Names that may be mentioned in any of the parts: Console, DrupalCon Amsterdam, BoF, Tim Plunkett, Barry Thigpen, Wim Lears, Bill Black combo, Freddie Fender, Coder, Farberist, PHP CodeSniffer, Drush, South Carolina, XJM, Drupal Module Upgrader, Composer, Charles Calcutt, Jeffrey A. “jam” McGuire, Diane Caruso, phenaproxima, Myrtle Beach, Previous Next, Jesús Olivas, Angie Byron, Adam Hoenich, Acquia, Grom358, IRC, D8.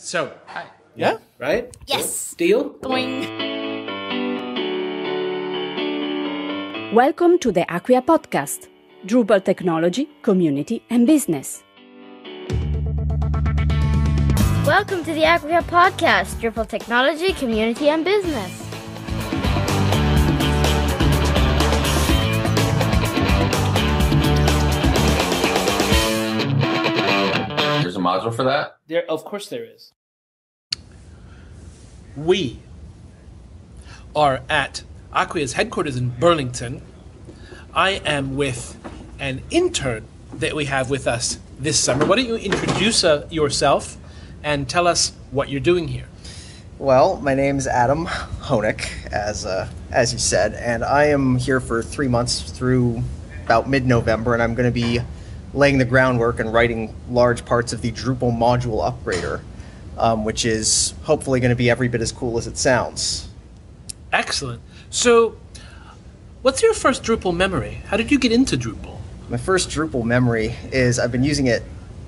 So, hi. Yeah? Right? Yes. Deal? Boing. Welcome to the Acquia podcast, Drupal technology, community, and business. Welcome to the Acquia podcast, Drupal technology, community, and business. A module for that? There, of course there is. We are at Acquia's headquarters in Burlington. I am with an intern that we have with us this summer. Why don't you introduce yourself and tell us what you're doing here? Well, my name's Adam Hoenich, as you said, and I am here for 3 months through about mid-November, and I'm going to be laying the groundwork and writing large parts of the Drupal Module Upgrader, which is hopefully going to be every bit as cool as it sounds. Excellent. So, what's your first Drupal memory? How did you get into Drupal? My first Drupal memory is I've been using it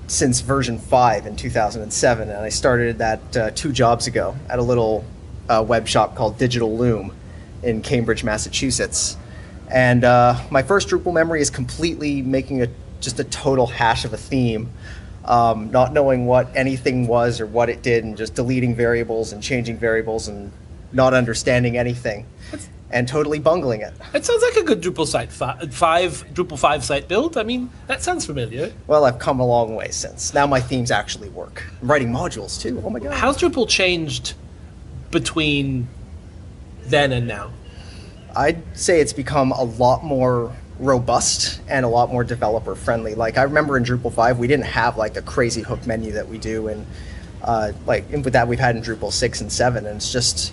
since version 5 in 2007, and I started that 2 jobs ago at a little web shop called Digital Loom in Cambridge, Massachusetts. And my first Drupal memory is completely making just a total hash of a theme, not knowing what anything was or what it did, and just deleting variables and changing variables and not understanding anything and totally bungling it. It sounds like a good Drupal site, Drupal 5 site build. I mean, that sounds familiar. Well, I've come a long way since. Now my themes actually work. I'm writing modules too, oh my God. How's Drupal changed between then and now? I'd say it's become a lot more robust and a lot more developer friendly. Like, I remember in Drupal 5 we didn't have like the crazy hook menu that we do, and with that we've had in Drupal 6 and 7. And it's just,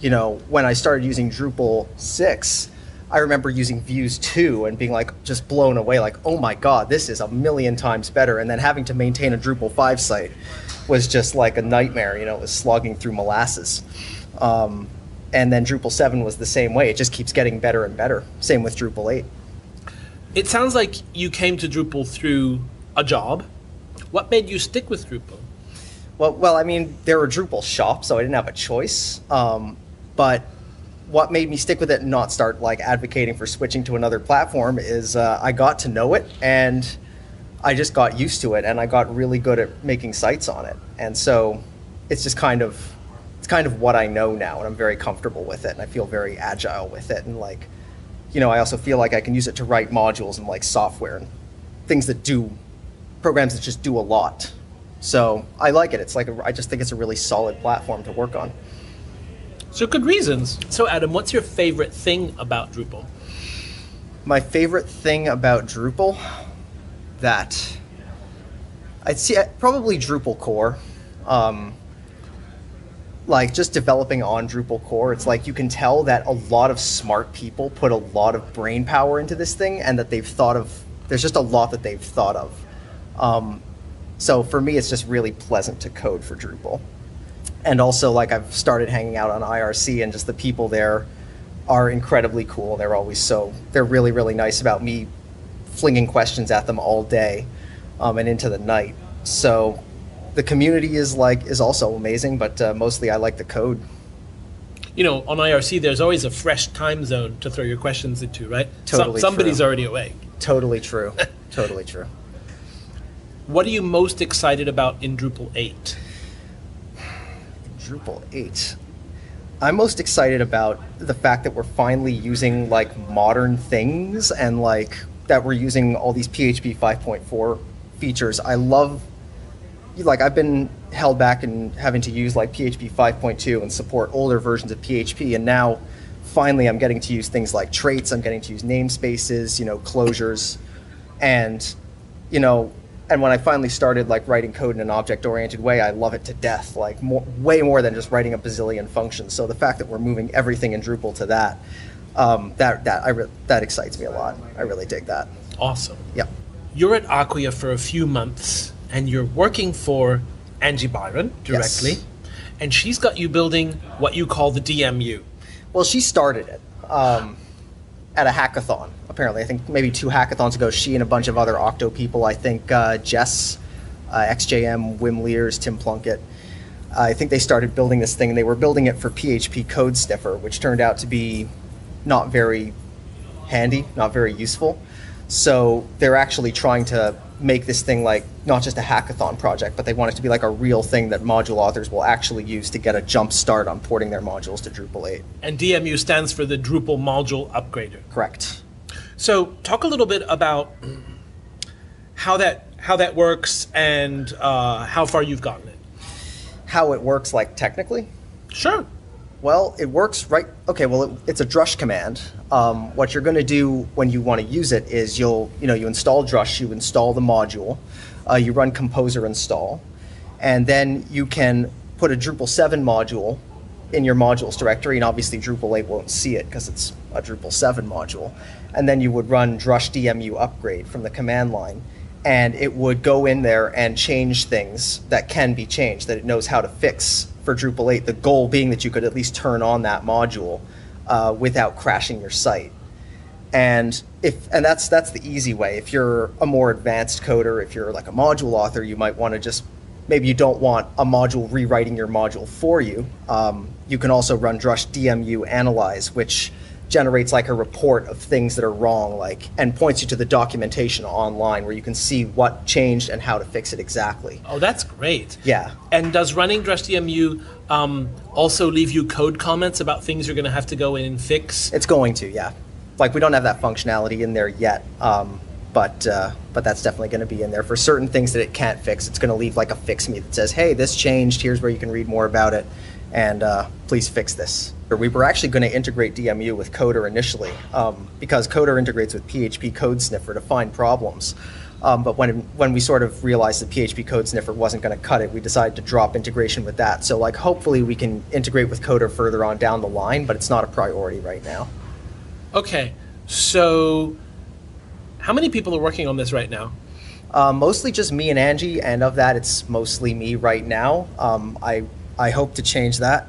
you know, when I started using Drupal 6, I remember using Views 2 and being like just blown away, like, oh my God, this is 1,000,000 times better. And then having to maintain a Drupal 5 site was just like a nightmare. You know, it was slogging through molasses. And then Drupal 7 was the same way. It just keeps getting better and better. Same with Drupal 8. It sounds like you came to Drupal through a job. What made you stick with Drupal? Well, I mean, there were Drupal shops, so I didn't have a choice. But what made me stick with it and not start like advocating for switching to another platform is I got to know it, and I just got used to it, and I got really good at making sites on it. And so it's just kind of what I know now, and I'm very comfortable with it, and I feel very agile with it, and like, you know, I also feel like I can use it to write modules and like software and things that do, programs that just do a lot. So I like it. It's like, I just think it's a really solid platform to work on. So good reasons. So Adam, what's your favorite thing about Drupal? My favorite thing about Drupal? That, I'd say probably Drupal core. Like just developing on Drupal core, it's like you can tell that a lot of smart people put a lot of brain power into this thing, and that they've thought of, there's just a lot that they've thought of. So for me, it's just really pleasant to code for Drupal. And also, like, I've started hanging out on IRC, and just the people there are incredibly cool. They're always they're really, really nice about me flinging questions at them all day and into the night. So the community is also amazing, but mostly I like the code. You know, on IRC, there's always a fresh time zone to throw your questions into, right? Totally. Somebody's already awake. Totally true. Totally true. What are you most excited about in Drupal 8? Drupal 8. I'm most excited about the fact that we're finally using like modern things, and like that we're using all these PHP 5.4 features. I love, like, I've been held back in having to use like PHP 5.2 and support older versions of PHP, and now finally I'm getting to use things like traits, I'm getting to use namespaces, you know, closures, and, you know, and when I finally started like writing code in an object-oriented way, I love it to death, like way more than just writing a bazillion functions. So the fact that we're moving everything in Drupal to that, that excites me a lot. I really dig that. Awesome. Yeah. You're at Acquia for a few months, and you're working for Angie Byron directly, yes. And she's got you building what you call the DMU. Well, she started it at a hackathon, apparently. I think maybe 2 hackathons ago, she and a bunch of other Octo people, I think Jess, XJM, Wim Lears, Tim Plunkett, I think they started building this thing, and they were building it for PHP CodeSniffer, which turned out to be not very handy, not very useful. So they're actually trying to make this thing like not just a hackathon project, but they want it to be like a real thing that module authors will actually use to get a jump start on porting their modules to Drupal 8. And DMU stands for the Drupal Module Upgrader. Correct. So talk a little bit about how that works and how far you've gotten it. How it works, like technically? Sure. Well, it works right. Okay. Well, it's a Drush command. What you're going to do when you want to use it is you install Drush, you install the module, you run Composer install, and then you can put a Drupal 7 module in your modules directory, and obviously Drupal 8 won't see it because it's a Drupal 7 module, and then you would run Drush DMU upgrade from the command line, and it would go in there and change things that can be changed, that it knows how to fix for Drupal 8, the goal being that you could at least turn on that module without crashing your site. And that's the easy way. If you're a more advanced coder, if you're like a module author, you might want to just, maybe you don't want a module rewriting your module for you. You can also run Drush DMU analyze, which generates like a report of things that are wrong, like, and points you to the documentation online where you can see what changed and how to fix it exactly. Oh, that's great. Yeah. And does running Drush DMU also leave you code comments about things you're going to have to go in and fix? It's going to, yeah. Like, we don't have that functionality in there yet, but that's definitely going to be in there. For certain things that it can't fix, it's going to leave like a fix me that says, hey, this changed, here's where you can read more about it, and please fix this. We were actually going to integrate DMU with Coder initially, because Coder integrates with PHP CodeSniffer to find problems. But when we sort of realized that PHP CodeSniffer wasn't going to cut it, we decided to drop integration with that. So like, hopefully we can integrate with Coder further on down the line, but it's not a priority right now. Okay, so how many people are working on this right now? Mostly just me and Angie, and of that, it's mostly me right now. I hope to change that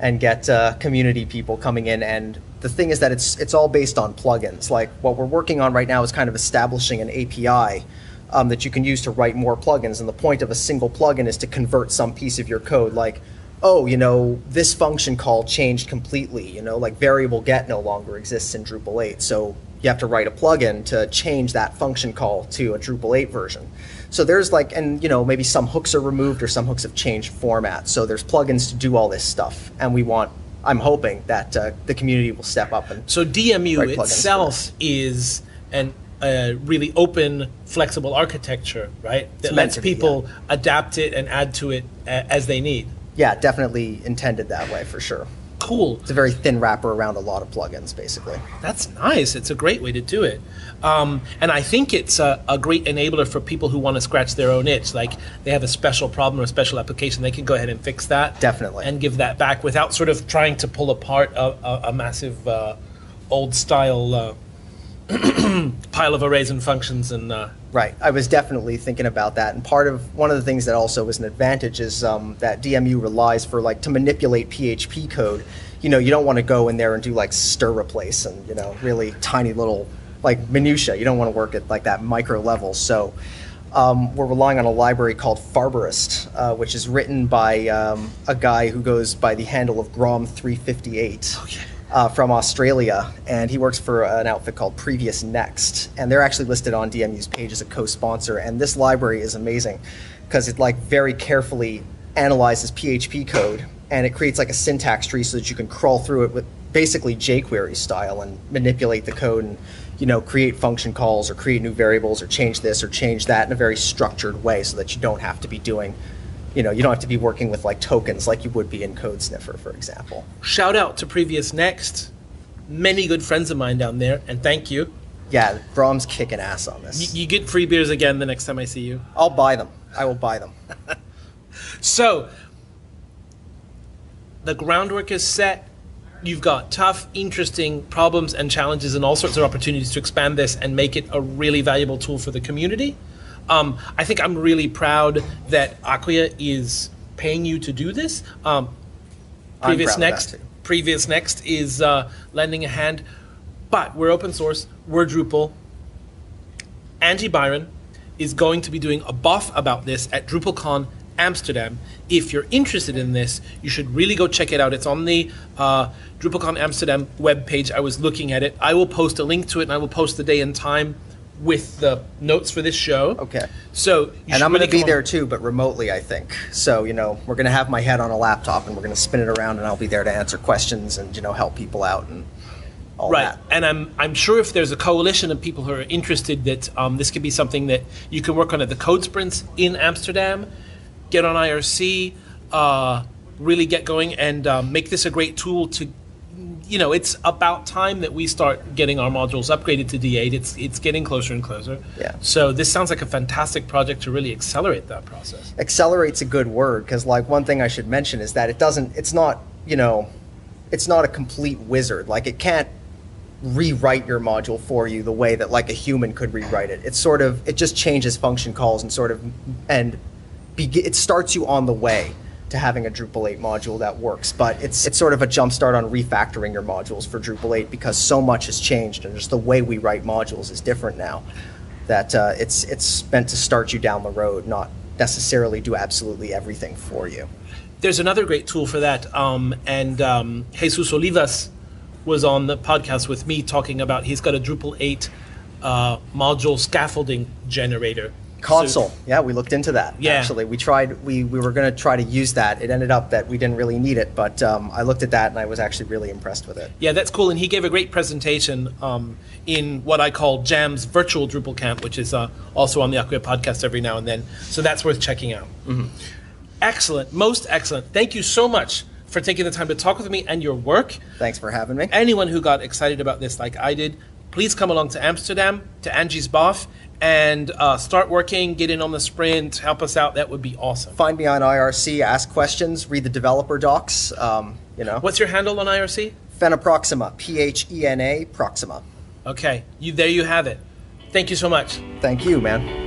and get community people coming in. And the thing is that it's all based on plugins. Like, what we're working on right now is kind of establishing an API that you can use to write more plugins. And the point of a single plugin is to convert some piece of your code, like, oh, you know, this function call changed completely. You know, like, variable get no longer exists in Drupal 8. So you have to write a plugin to change that function call to a Drupal 8 version. So there's like, and you know, maybe some hooks are removed or some hooks have changed format. So there's plugins to do all this stuff. And we want, I'm hoping that the community will step up and so DMU itself is a really open, flexible architecture, right? That lets people adapt it and add to it as they need. Yeah, definitely intended that way for sure. Cool. It's a very thin wrapper around a lot of plugins, basically. That's nice. It's a great way to do it. And I think it's a great enabler for people who want to scratch their own itch. Like, they have a special problem or a special application, they can go ahead and fix that. Definitely. And give that back without sort of trying to pull apart a massive old-style pile of arrays and functions. And Right. I was definitely thinking about that. And part of one of the things that also was an advantage is that DMU relies for, like, to manipulate PHP code. You know, you don't want to go in there and do like stir replace and, you know, really tiny little like minutia. You don't want to work at like that micro level. So we're relying on a library called Farberist, which is written by a guy who goes by the handle of Grom358. Okay. From Australia, and he works for an outfit called Previous Next, and they're actually listed on DMU's page as a co-sponsor. And this library is amazing because it like very carefully analyzes PHP code, and it creates like a syntax tree so that you can crawl through it with basically jQuery style and manipulate the code and, you know, create function calls or create new variables or change this or change that in a very structured way so that you don't have to be doing, you know, you don't have to be working with like tokens like you would be in CodeSniffer, for example. Shout out to Previous Next. Many good friends of mine down there, and thank you. Yeah, Brom's kicking ass on this. You get free beers again the next time I see you. I'll buy them. I will buy them. So, the groundwork is set. You've got tough, interesting problems and challenges and all sorts of opportunities to expand this and make it a really valuable tool for the community. I think I'm really proud that Acquia is paying you to do this. Previous Next is lending a hand, but we're open source, we're Drupal. Angie Byron is going to be doing a buff about this at DrupalCon Amsterdam. If you're interested in this, you should really go check it out. It's on the DrupalCon Amsterdam webpage. I was looking at it. I will post a link to it, and I will post the day and time with the notes for this show. Okay. So and I'm going to be there too, but remotely, I think. So, you know, we're going to have my head on a laptop, and we're going to spin it around, and I'll be there to answer questions and, you know, help people out and all that. Right. And I'm sure if there's a coalition of people who are interested, that this could be something that you can work on at the Code Sprints in Amsterdam. Get on IRC, really get going, and make this a great tool to, you know, it's about time that we start getting our modules upgraded to D8. It's getting closer and closer. Yeah. So this sounds like a fantastic project to really accelerate that process. Accelerate's a good word, because like one thing I should mention is that it doesn't, it's not, you know, it's not a complete wizard. Like it can't rewrite your module for you the way that like a human could rewrite it. It's sort of, it just changes function calls and sort of, and it starts you on the way to having a Drupal 8 module that works, but it's sort of a jumpstart on refactoring your modules for Drupal 8 because so much has changed, and just the way we write modules is different now. That it's meant to start you down the road, not necessarily do absolutely everything for you. There's another great tool for that, and Jesús Olivas was on the podcast with me talking about he's got a Drupal 8 module scaffolding generator. Console, so, yeah, we looked into that, actually. We tried, we were going to try to use that. It ended up that we didn't really need it, but I looked at that and I was actually really impressed with it. Yeah, that's cool, and he gave a great presentation in what I call Jam's virtual Drupal camp, which is also on the Acquia podcast every now and then, so that's worth checking out. Mm-hmm. Excellent, most excellent. Thank you so much for taking the time to talk with me and your work. Thanks for having me. Anyone who got excited about this like I did, please come along to Amsterdam, to Angie's Bof, and start working, get in on the sprint, help us out. That would be awesome. Find me on IRC, ask questions, read the developer docs, you know. What's your handle on IRC? Phenaproxima, P-H-E-N-A, Proxima. Okay, there you have it. Thank you so much. Thank you, man.